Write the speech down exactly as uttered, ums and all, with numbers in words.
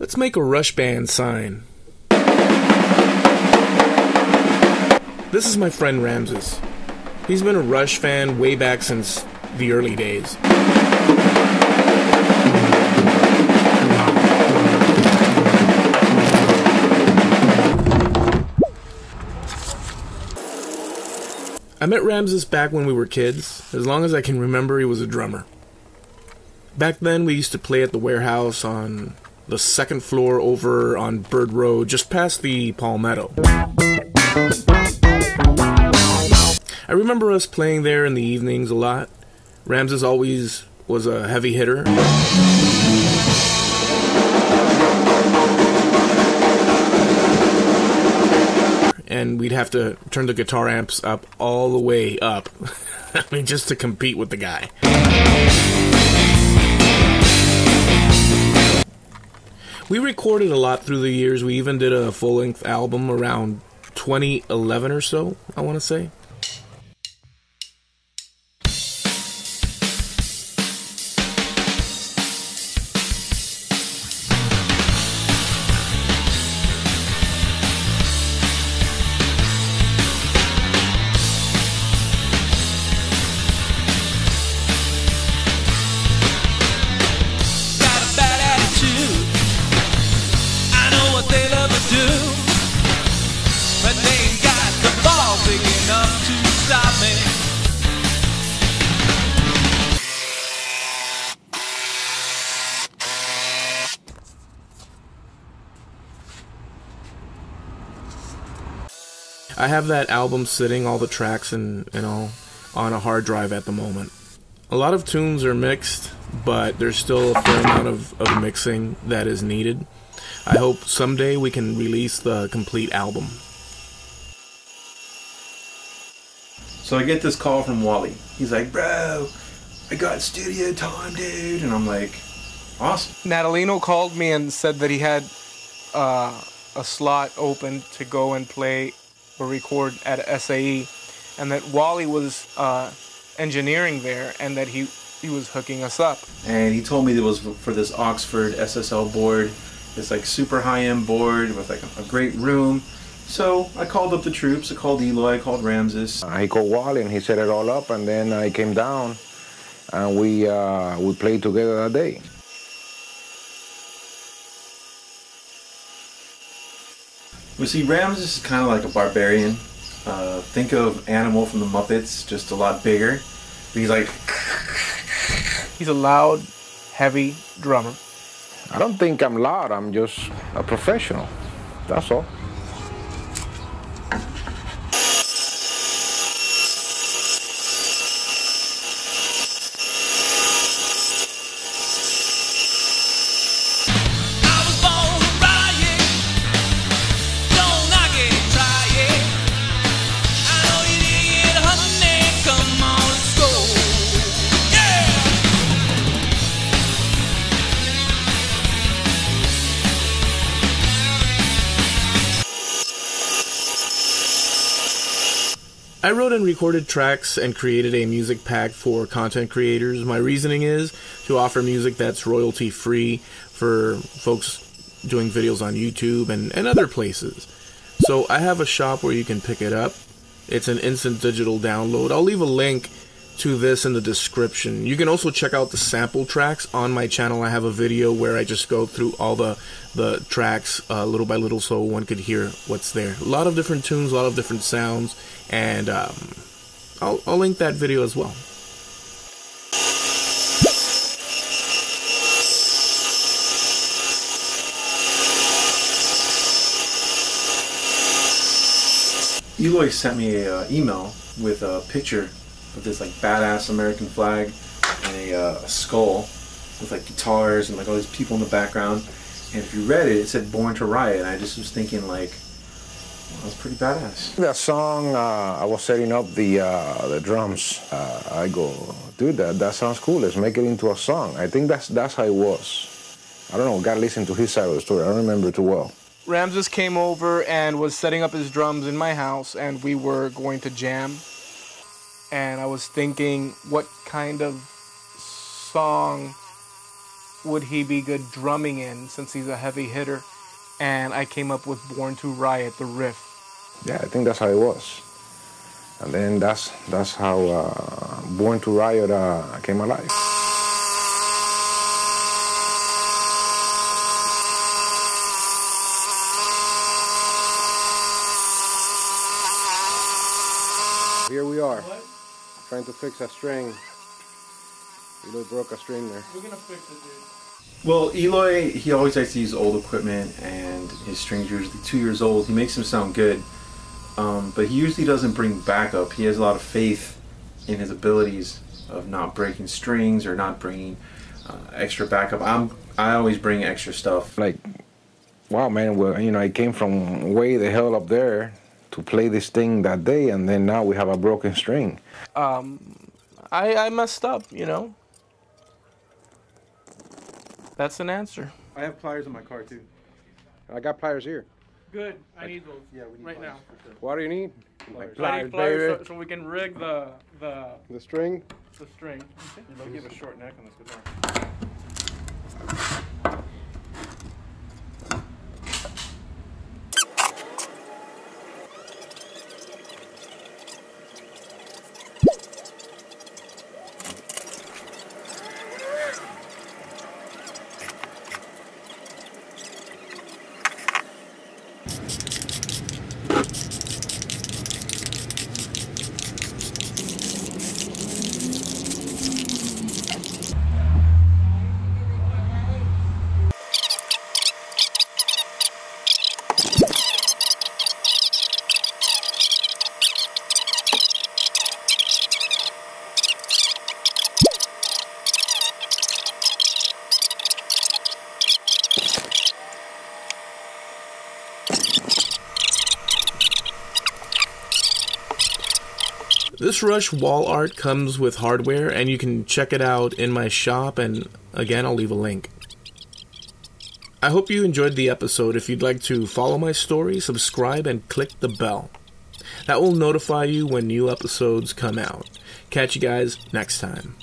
Let's make a Rush band sign. This is my friend Ramses. He's been a Rush fan way back since the early days. I met Ramses back when we were kids. As long as I can remember, he was a drummer. Back then, we used to play at the warehouse on the second floor over on Bird Road, just past the Palmetto. I remember us playing there in the evenings a lot. Ramses always was a heavy hitter. And we'd have to turn the guitar amps up all the way up. I mean, just to compete with the guy. We recorded a lot through the years. We even did a full-length album around twenty eleven or so, I want to say. I have that album sitting, all the tracks and, and all, on a hard drive at the moment. A lot of tunes are mixed, but there's still a fair amount of, of mixing that is needed. I hope someday we can release the complete album. So I get this call from Wally. He's like, bro, I got studio time, dude. And I'm like, awesome. Natalino called me and said that he had uh, a slot open to go and play or record at S A E, and that Wally was uh, engineering there, and that he he was hooking us up. And he told me it was for this Oxford S S L board, this like super high-end board with like a great room. So I called up the troops. I called Eloy. I called Ramses. I called Wally, and he set it all up, and then I came down, and we uh, we played together that day. We see Ramses is kind of like a barbarian. Uh, think of Animal from the Muppets, just a lot bigger. But he's like... He's a loud, heavy drummer. I don't think I'm loud, I'm just a professional. That's all. I wrote and recorded tracks and created a music pack for content creators. My reasoning is to offer music that's royalty free for folks doing videos on YouTube and, and other places. So I have a shop where you can pick it up. It's an instant digital download. I'll leave a link to this in the description. You can also check out the sample tracks on my channel. I have a video where I just go through all the, the tracks uh, little by little so one could hear what's there. A lot of different tunes, a lot of different sounds, and um, I'll, I'll link that video as well. Eloy sent me an uh, email with a picture with this like badass American flag and a, uh, a skull with like guitars and like all these people in the background. And if you read it, it said Born to Riot. And I just was thinking like, well, that's pretty badass. That song, uh, I was setting up the uh, the drums. Uh, I go, dude, that that sounds cool. Let's make it into a song. I think that's that's how it was. I don't know. Got to listen to his side of the story. I don't remember it too well. Ramses came over and was setting up his drums in my house, and we were going to jam. And I was thinking, what kind of song would he be good drumming in, since he's a heavy hitter, and I came up with Born to Riot, the riff. Yeah, I think that's how it was. And then that's, that's how uh, Born to Riot uh, came alive. Here we are, what? Trying to fix a string. Eloy broke a string there. We're gonna fix it, dude. Well, Eloy, he always likes to use old equipment, and his strings are usually two years old. He makes them sound good, um, but he usually doesn't bring backup. He has a lot of faith in his abilities of not breaking strings or not bringing uh, extra backup. I'm, I always bring extra stuff. Like, wow, man, well, you know, I came from way the hell up there to play this thing that day, and then now we have a broken string. Um, I, I messed up, you know. That's an answer. I have pliers in my car too. I got pliers here. Good. I need those. Yeah, we need right pliers now. Sure. What do you need? Pliers, pliers, pliers so, so we can rig the the the string. The string. They'll give a short neck on this guitar. This Rush wall art comes with hardware, and you can check it out in my shop, and again, I'll leave a link. I hope you enjoyed the episode. If you'd like to follow my story, subscribe and click the bell. That will notify you when new episodes come out. Catch you guys next time.